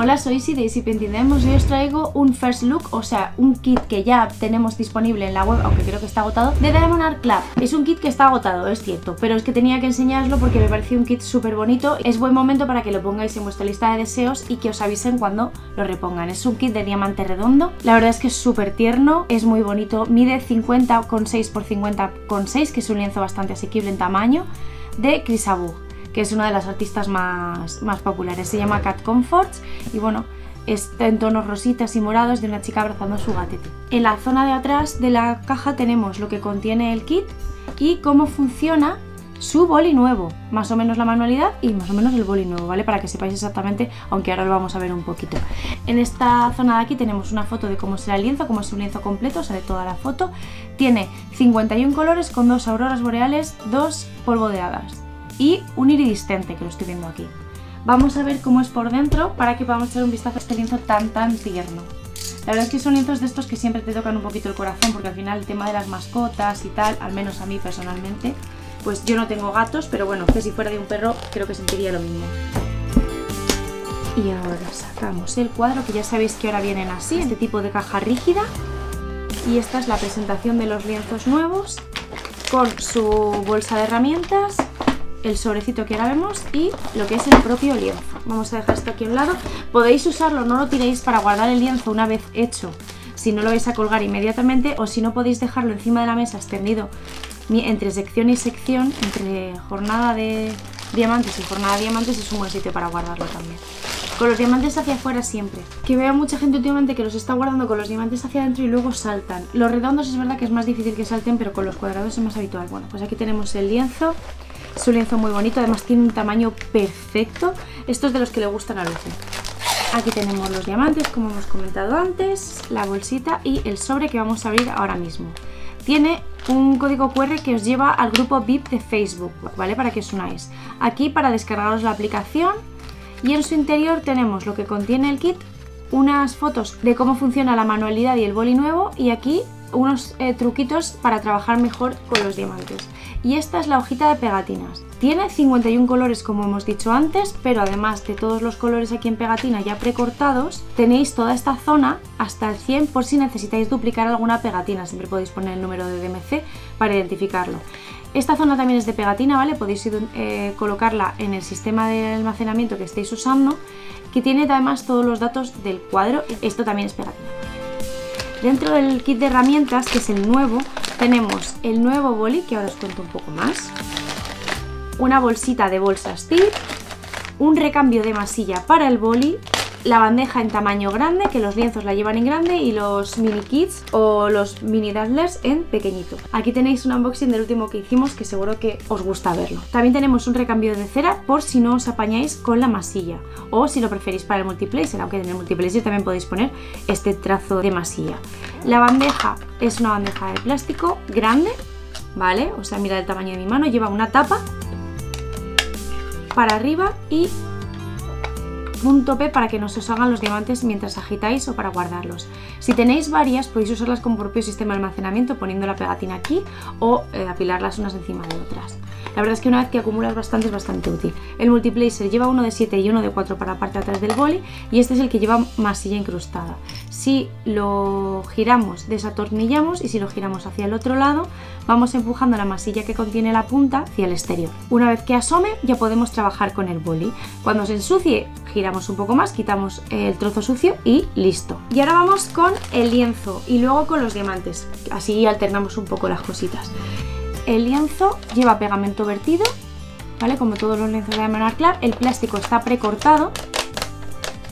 Hola, soy Izzie de Izzie Painting Diamonds y os traigo un first look, o sea, un kit que ya tenemos disponible en la web, aunque creo que está agotado, de Diamond Art Club. Es un kit que está agotado, es cierto, pero es que tenía que enseñaroslo porque me pareció un kit súper bonito. Es buen momento para que lo pongáis en vuestra lista de deseos y que os avisen cuando lo repongan. Es un kit de diamante redondo, la verdad es que es súper tierno, es muy bonito, mide 50,6 x 50,6, que es un lienzo bastante asequible en tamaño, de ChrissaBug, que es una de las artistas más populares. Se llama Cat Comforts y bueno, está en tonos rositas y morados, de una chica abrazando a su gatete. En la zona de atrás de la caja tenemos lo que contiene el kit y cómo funciona su boli nuevo, más o menos la manualidad y más o menos el boli nuevo, ¿vale? Para que sepáis exactamente, aunque ahora lo vamos a ver un poquito. En esta zona de aquí tenemos una foto de cómo será el lienzo, cómo es un lienzo completo, o sea, de toda la foto. Tiene 51 colores con 2 auroras boreales, 2 polvo de hadas y un iridiscente, que lo estoy viendo aquí. Vamos a ver cómo es por dentro para que podamos echar un vistazo a este lienzo tan tierno. La verdad es que son lienzos de estos que siempre te tocan un poquito el corazón, porque al final el tema de las mascotas y tal, al menos a mí personalmente, pues yo no tengo gatos, pero bueno, que si fuera de un perro creo que sentiría lo mismo. Y ahora sacamos el cuadro, que ya sabéis que ahora vienen así, este tipo de caja rígida. Y esta es la presentación de los lienzos nuevos, con su bolsa de herramientas, el sobrecito que ahora vemos y lo que es el propio lienzo. Vamos a dejar esto aquí a un lado. Podéis usarlo, no lo tiréis, para guardar el lienzo una vez hecho, si no lo vais a colgar inmediatamente, o si no podéis dejarlo encima de la mesa extendido entre sección y sección, entre jornada de diamantes y jornada de diamantes. Es un buen sitio para guardarlo también. Con los diamantes hacia afuera siempre, que veo mucha gente últimamente que los está guardando con los diamantes hacia adentro y luego saltan. Los redondos es verdad que es más difícil que salten, pero con los cuadrados es más habitual. Bueno, pues aquí tenemos el lienzo. Es un lienzo muy bonito, además tiene un tamaño perfecto. Esto es de los que le gustan a Luz. Aquí tenemos los diamantes, como hemos comentado antes, la bolsita y el sobre que vamos a abrir ahora mismo. Tiene un código QR que os lleva al grupo VIP de Facebook, ¿vale? Para que os unáis. Aquí para descargaros la aplicación, y en su interior tenemos lo que contiene el kit, unas fotos de cómo funciona la manualidad y el boli nuevo, y aquí unos truquitos para trabajar mejor con los diamantes. Y esta es la hojita de pegatinas. Tiene 51 colores, como hemos dicho antes, pero además de todos los colores aquí en pegatina ya precortados, tenéis toda esta zona hasta el 100 por si necesitáis duplicar alguna pegatina. Siempre podéis poner el número de DMC para identificarlo. Esta zona también es de pegatina, ¿vale? Podéis colocarla en el sistema de almacenamiento que estéis usando, que tiene además todos los datos del cuadro. Esto también es pegatina. Dentro del kit de herramientas, que es el nuevo, tenemos el nuevo boli, que ahora os cuento un poco más, una bolsita de bolsas tip, un recambio de masilla para el boli, la bandeja en tamaño grande, que los lienzos la llevan en grande, y los mini kits o los mini dazzlers en pequeñito. Aquí tenéis un unboxing del último que hicimos, que seguro que os gusta verlo. También tenemos un recambio de cera por si no os apañáis con la masilla, o si lo preferís para el multiplacer, aunque en el multiplacer también podéis poner este trazo de masilla. La bandeja es una bandeja de plástico grande, ¿vale? O sea, mirad el tamaño de mi mano, lleva una tapa para arriba y punto P para que no se os hagan los diamantes mientras agitáis o para guardarlos. Si tenéis varias, podéis usarlas como propio sistema de almacenamiento, poniendo la pegatina aquí o apilarlas unas encima de otras. La verdad es que una vez que acumulas bastante es bastante útil. El multiplacer lleva uno de 7 y uno de 4 para la parte de atrás del boli, y este es el que lleva masilla incrustada. Si lo giramos, desatornillamos, y si lo giramos hacia el otro lado, vamos empujando la masilla que contiene la punta hacia el exterior. Una vez que asome, ya podemos trabajar con el boli. Cuando se ensucie, giramos un poco más, quitamos el trozo sucio y listo. Y ahora vamos con el lienzo y luego con los diamantes, así alternamos un poco las cositas. El lienzo lleva pegamento vertido, ¿vale? Como todos los lienzos de Diamond Art Club. El plástico está precortado,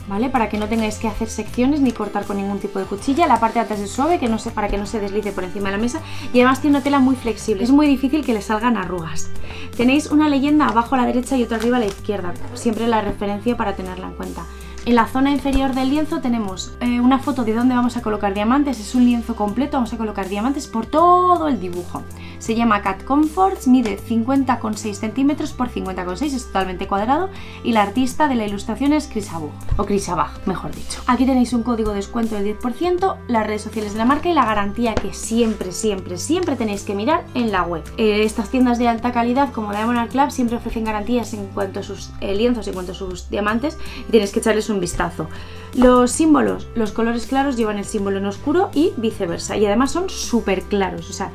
¿vale? Para que no tengáis que hacer secciones ni cortar con ningún tipo de cuchilla. La parte de atrás es suave, que no sé, para que no se deslice por encima de la mesa. Y además tiene una tela muy flexible, es muy difícil que le salgan arrugas. Tenéis una leyenda abajo a la derecha y otra arriba a la izquierda, siempre la referencia para tenerla en cuenta. En la zona inferior del lienzo tenemos una foto de dónde vamos a colocar diamantes. Es un lienzo completo, vamos a colocar diamantes por todo el dibujo. Se llama Cat Comforts, mide 50,6 centímetros por 50,6, es totalmente cuadrado, y la artista de la ilustración es ChrissaBug, o ChrissaBug, mejor dicho. Aquí tenéis un código de descuento del 10%, las redes sociales de la marca y la garantía que siempre tenéis que mirar en la web. Estas tiendas de alta calidad como Diamond Art Club siempre ofrecen garantías en cuanto a sus lienzos, en cuanto a sus diamantes, y tenéis que echarles un un vistazo. Los símbolos, los colores claros llevan el símbolo en oscuro y viceversa, y además son súper claros, o sea,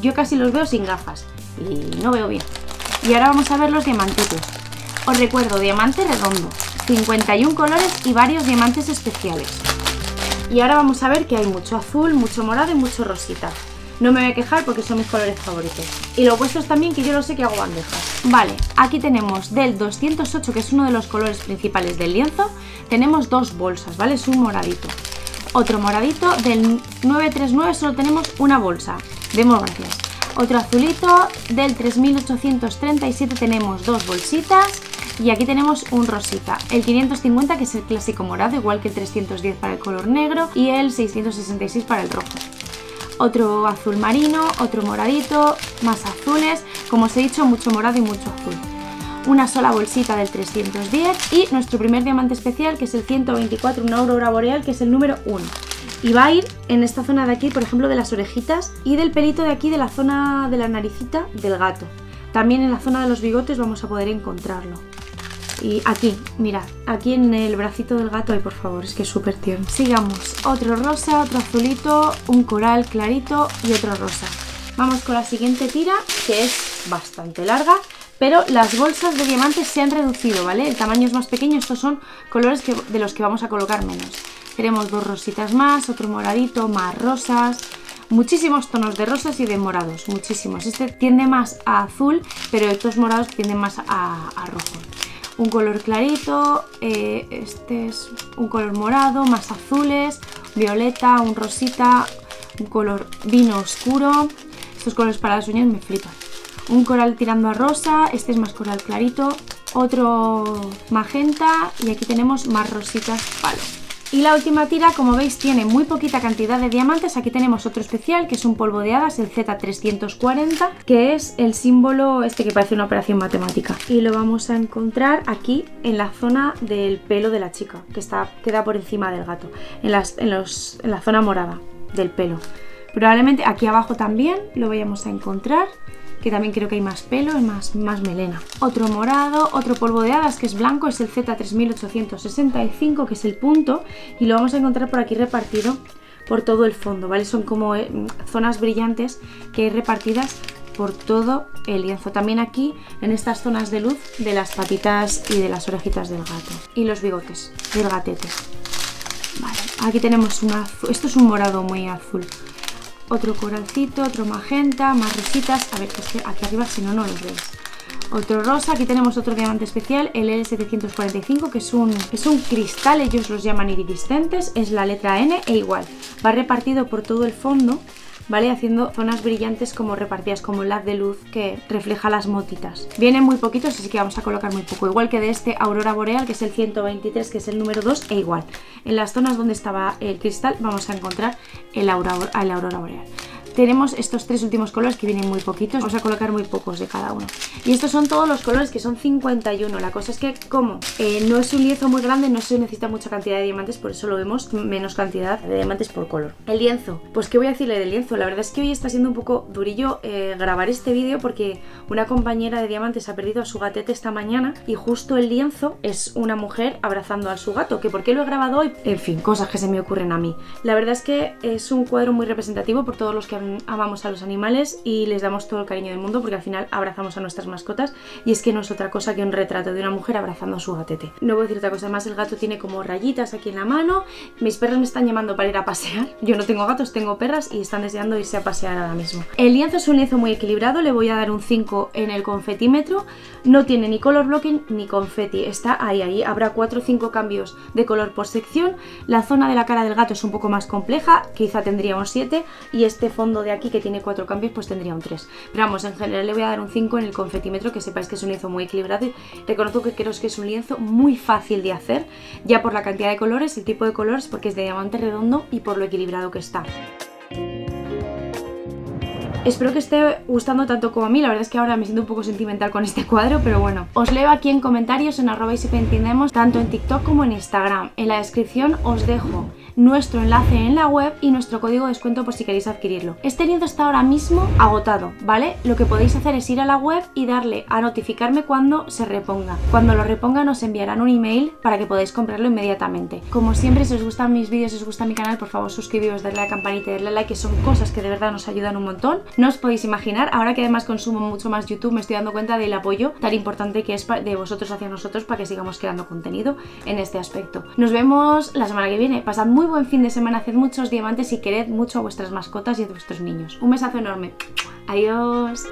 yo casi los veo sin gafas y no veo bien. Y ahora vamos a ver los diamantitos. Os recuerdo, diamante redondo, 51 colores y varios diamantes especiales. Y ahora vamos a ver que hay mucho azul, mucho morado y mucho rosita. No me voy a quejar porque son mis colores favoritos. Y lo opuesto es también que yo lo sé que hago bandejas. Vale, aquí tenemos del 208, que es uno de los colores principales del lienzo, tenemos dos bolsas, ¿vale? Es un moradito. Otro moradito, del 939 solo tenemos una bolsa. Demos gracias. Otro azulito, del 3837 tenemos dos bolsitas. Y aquí tenemos un rosita, el 550 que es el clásico morado, igual que el 310 para el color negro y el 666 para el rojo. Otro azul marino, otro moradito, más azules, como os he dicho, mucho morado y mucho azul. Una sola bolsita del 310 y nuestro primer diamante especial, que es el 124, una aurora boreal, que es el número 1. Y va a ir en esta zona de aquí, por ejemplo, de las orejitas y del pelito de aquí, de la zona de la naricita del gato. También en la zona de los bigotes vamos a poder encontrarlo. Y aquí, mirad, aquí en el bracito del gato, ay por favor, es que es súper tierno. Sigamos, otro rosa, otro azulito, un coral clarito y otro rosa. Vamos con la siguiente tira, que es bastante larga, pero las bolsas de diamantes se han reducido, ¿vale? El tamaño es más pequeño, estos son colores de los que vamos a colocar menos. Tenemos dos rositas más, otro moradito, más rosas, muchísimos tonos de rosas y de morados, muchísimos. Este tiende más a azul, pero estos morados tienden más a rojo. Un color clarito, este es un color morado, más azules, violeta, un rosita, un color vino oscuro. Estos colores para las uñas me flipan. Un coral tirando a rosa, este es más coral clarito, otro magenta y aquí tenemos más rositas palo. Y la última tira, como veis, tiene muy poquita cantidad de diamantes. Aquí tenemos otro especial, que es un polvo de hadas, el Z340, que es el símbolo este que parece una operación matemática. Y lo vamos a encontrar aquí, en la zona del pelo de la chica, que queda por encima del gato, en la zona morada del pelo. Probablemente aquí abajo también lo vayamos a encontrar, que también creo que hay más pelo, es más melena. Otro morado, otro polvo de hadas que es blanco, es el Z3865, que es el punto, y lo vamos a encontrar por aquí repartido por todo el fondo, ¿vale? Son como zonas brillantes que hay repartidas por todo el lienzo. También aquí, en estas zonas de luz, de las patitas y de las orejitas del gato. Y los bigotes del gatete. Vale, aquí tenemos esto es un morado muy azul. Otro coralcito, otro magenta, más rositas. A ver, es que aquí arriba si no, no los veis. Otro rosa, aquí tenemos otro diamante especial, el L745, que es un cristal, ellos los llaman iridiscentes, es la letra N e igual. Va repartido por todo el fondo, ¿vale? Haciendo zonas brillantes como repartidas, como la de luz que refleja las motitas. Vienen muy poquitos, así que vamos a colocar muy poco. Igual que de este aurora boreal, que es el 123, que es el número 2, e igual. En las zonas donde estaba el cristal vamos a encontrar el aurora boreal. Tenemos estos tres últimos colores que vienen muy poquitos, vamos a colocar muy pocos de cada uno. Y estos son todos los colores, que son 51. La cosa es que como no es un lienzo muy grande, no se necesita mucha cantidad de diamantes, por eso lo vemos menos cantidad de diamantes por color. El lienzo, pues qué voy a decirle del lienzo, la verdad es que hoy está siendo un poco durillo grabar este vídeo porque una compañera de diamantes ha perdido a su gatete esta mañana y justo el lienzo es una mujer abrazando a su gato, que por qué lo he grabado hoy, en fin, cosas que se me ocurren a mí. La verdad es que es un cuadro muy representativo por todos los que amamos a los animales y les damos todo el cariño del mundo, porque al final abrazamos a nuestras mascotas y es que no es otra cosa que un retrato de una mujer abrazando a su gatete. No voy a decir otra cosa más, el gato tiene como rayitas aquí en la mano, mis perros me están llamando para ir a pasear, yo no tengo gatos, tengo perras y están deseando irse a pasear ahora mismo. El lienzo es un lienzo muy equilibrado, le voy a dar un 5 en el confetímetro, no tiene ni color blocking ni confeti, está ahí, habrá 4 o 5 cambios de color por sección, la zona de la cara del gato es un poco más compleja, quizá tendría un 7 y este fondo de aquí que tiene 4 cambios pues tendría un 3, pero vamos, en general le voy a dar un 5 en el confetímetro, que sepáis que es un lienzo muy equilibrado y reconozco que creo que es un lienzo muy fácil de hacer, ya por la cantidad de colores, el tipo de colores, porque es de diamante redondo y por lo equilibrado que está. Espero que esté gustando tanto como a mí, la verdad es que ahora me siento un poco sentimental con este cuadro, pero bueno. Os leo aquí en comentarios en @izziependingdiamonds, tanto en TikTok como en Instagram. En la descripción os dejo nuestro enlace en la web y nuestro código de descuento por si queréis adquirirlo. Este lienzo está ahora mismo agotado, ¿vale? Lo que podéis hacer es ir a la web y darle a notificarme cuando se reponga. Cuando lo repongan os enviarán un email para que podáis comprarlo inmediatamente. Como siempre, si os gustan mis vídeos, si os gusta mi canal, por favor suscribiros, darle a la campanita y darle a like, que son cosas que de verdad nos ayudan un montón. No os podéis imaginar, ahora que además consumo mucho más YouTube, me estoy dando cuenta del apoyo tan importante que es de vosotros hacia nosotros para que sigamos creando contenido en este aspecto. Nos vemos la semana que viene. Pasad muy buen fin de semana, haced muchos diamantes y quered mucho a vuestras mascotas y a vuestros niños. Un besazo enorme. Adiós.